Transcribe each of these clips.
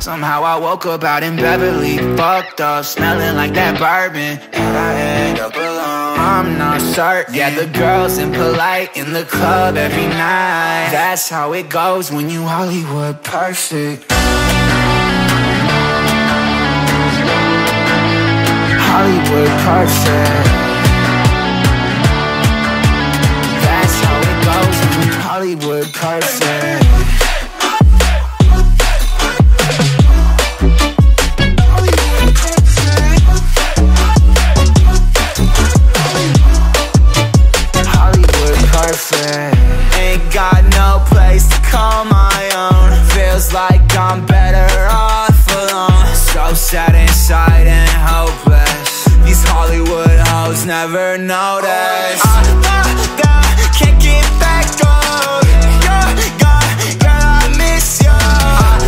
Somehow I woke up out in Beverly, fucked up, smelling like that bourbon, and I end up alone. I'm not certain. Yeah, the girls impolite in the club every night. That's how it goes when you Hollywood perfect. Hollywood perfect. That's how it goes when you Hollywood perfect. Ain't got no place to call my own. Feels like I'm better off alone. So sad inside and hopeless. These Hollywood hoes never notice. I can't get back on. You're gone, girl, I miss you. I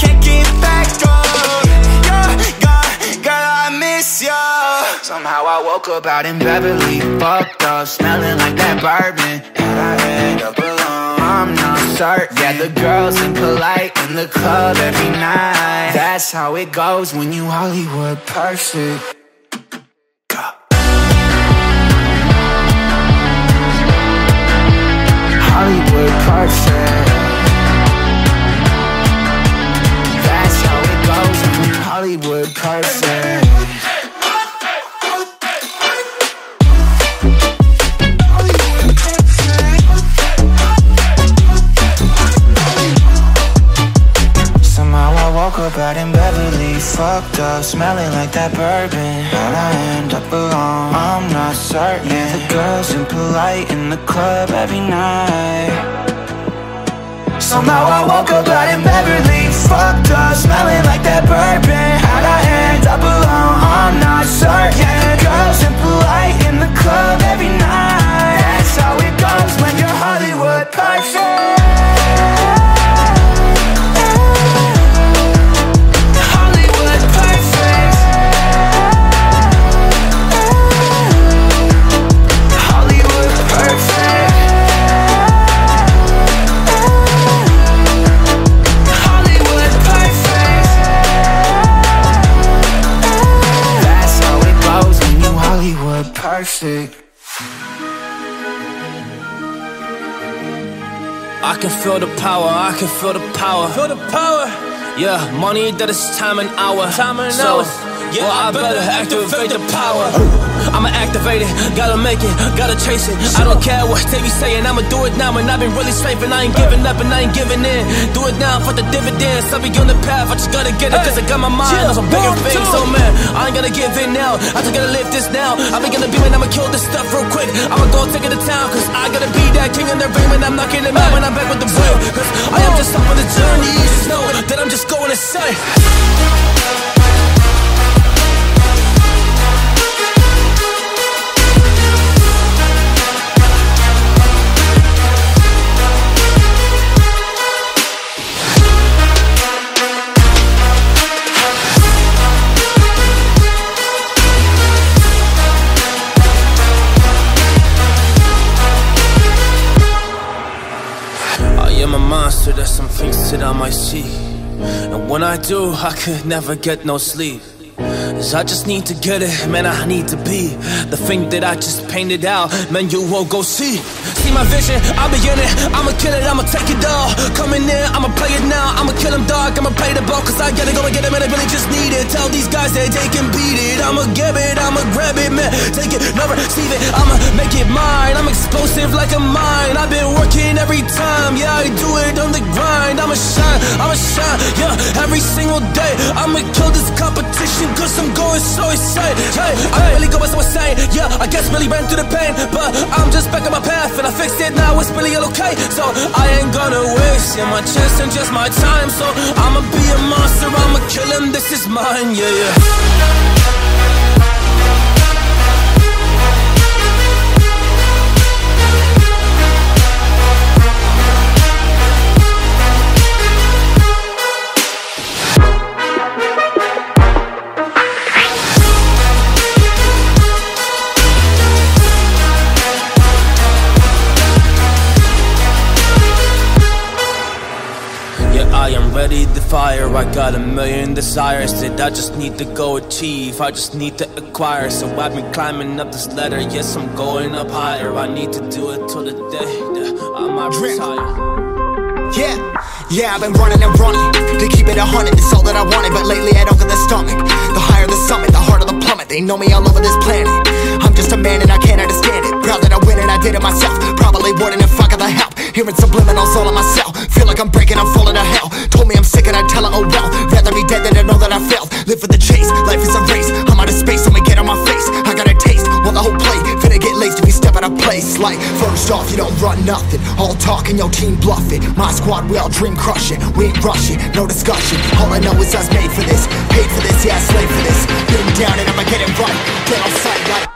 can't get back on. You're gone, girl, I miss you. Somehow I woke up out in Beverly, fucked up, smelling like that bourbon, and I end up alone. I'm not certain. Yeah, the girls impolite in the club every night. That's how it goes when you Hollywood perfect. Hollywood perfect. That's how it goes when you Hollywood perfect. Out in Beverly, fucked up, smelling like that bourbon, but I end up alone. I'm not certain. The girls impolite in the club every night. Somehow I woke up out in Beverly, fucked up, smelling like that bourbon, and I end up alone. I'm not certain. The girls impolite in the club every night. That's how it goes when you're Hollywood perfect. I can feel the power, I can feel the power. Feel the power. Yeah, money that is time and hour. Time and so, hours. Yeah, well, I better activate the power. I'ma activate it, gotta make it, gotta chase it. I don't care what they be saying, I'ma do it now. And I've been really slaving, I ain't giving up and I ain't giving in. Do it now for the dividends, I'll be on the path, I just gotta get it. Cause I got my mind on some bigger things, so man, I ain't gonna give in now. I just gotta live this now. I be gonna be when I'ma kill this stuff real quick. I'ma go take it to town, cause I gotta be that king in the ring. When I'm knocking it out, when I'm back with the break. Cause I am just up on the journey, just know that I'm just going insane. There's some things that I might see, and when I do, I could never get no sleep. Cause I just need to get it, man, I need to be the thing that I just painted out, man, you won't go see. See my vision, I'll be in it, I'ma kill it, I'ma take it all. Coming in, I'ma play it now, I'ma kill him dog, I'ma play the ball. Cause I gotta go and get it, man, I really just need it. Tell these guys that they can beat it, I'ma give it, I'ma grab it, man. Take it, never receive it, I'ma make it mine. I'm explosive like a mine, I've been working every time. Yeah, I do it on the grind, I'ma shine, yeah, every single day. I'ma kill this competition cause I'm going so insane. Hey, I'm really going so insane. Yeah, I guess really ran through the pain, but I'm just back on my path and I fixed it now, it's really okay. So I ain't gonna waste my chance and just my time. So I'ma be a monster, I'ma kill him, this is mine, yeah, yeah. got a million desires that I just need to go achieve, I just need to acquire. So I've been climbing up this ladder, yes, I'm going up higher. I need to do it till the day that I might retire. Yeah, I've been running and running to keep it 100, it's all that I wanted. But lately I don't get the stomach. The higher the summit, the harder the plummet. They know me all over this planet. I'm just a man and I can't understand it. Proud that I win and I did it myself. Probably wouldn't if I got the help. Hearing subliminals all in my cell. Feel like I'm breaking, I'm falling to hell. Told me I'm sick and I tell her, oh well. Rather be dead than to know that I failed. Live for the chase, life is a race. I'm out of space, I'ma get on my face. I got a taste, want the whole plate. Finna get laced if you step out of place. Like, first off, you don't run nothing. All talk and your team bluffing. My squad, we all dream crushing. We ain't rushing, no discussion. All I know is I was made for this. Paid for this, yeah, I slaved for this. Been down and I'ma get it right. Get on sight like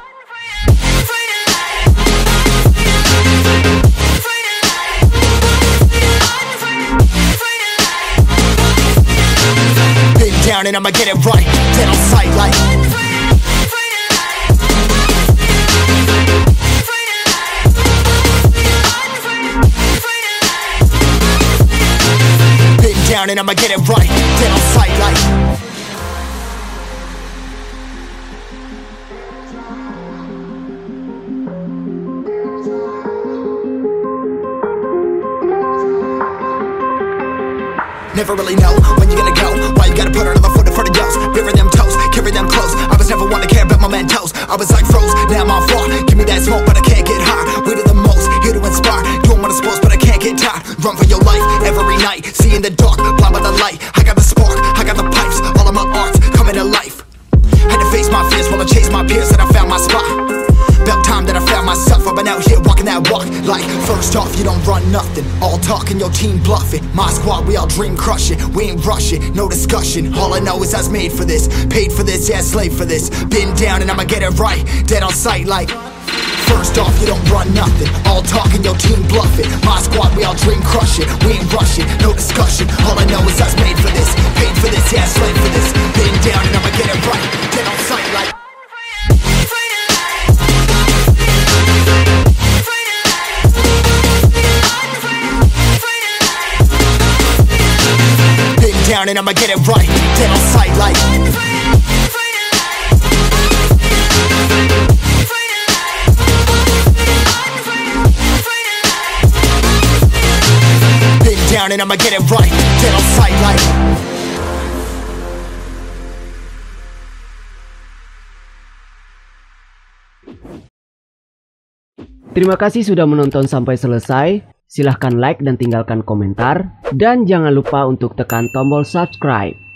and I'ma get it right, dead on sight like been down and I'ma get it right, dead on sight like. Never really know when you're gonna go. Why you gotta put another foot in front of yours? Bury them toes, carry them close. I was never one to care about my man toes. I was like froze, now I'm on floor. Give me that smoke, but I can't get high. We do the most, here to inspire. Doing what I'm supposed, but I can't get tired. Run for your life, every night. See in the dark, blind by the light. I got the spark, I got the pipes. All of my arts coming to life. Had to face my fears while I chased my peers, and I found my spot. About time that I found myself. I've been out here walking that walk. Like, first off, you don't run nothing. All talk and your team bluffing. My squad, we all dream crushing. We ain't rushing, no discussion. All I know is I was made for this. Paid for this, yeah, slave for this. Been down and I'ma get it right. Dead on sight like. First off, you don't run nothing. All talk and your team bluffing. My squad, we all dream crushing. We ain't rushing, no discussion. All I know is I was made for this. Paid for this, yeah, slave for this. Been down and I'ma get it right. Dead on sight like. And I'ma get it right, dead on sight like. Been down and I'ma get it right, dead on sight like. Terima kasih sudah menonton sampai selesai. Silahkan like dan tinggalkan komentar. Dan jangan lupa untuk tekan tombol subscribe.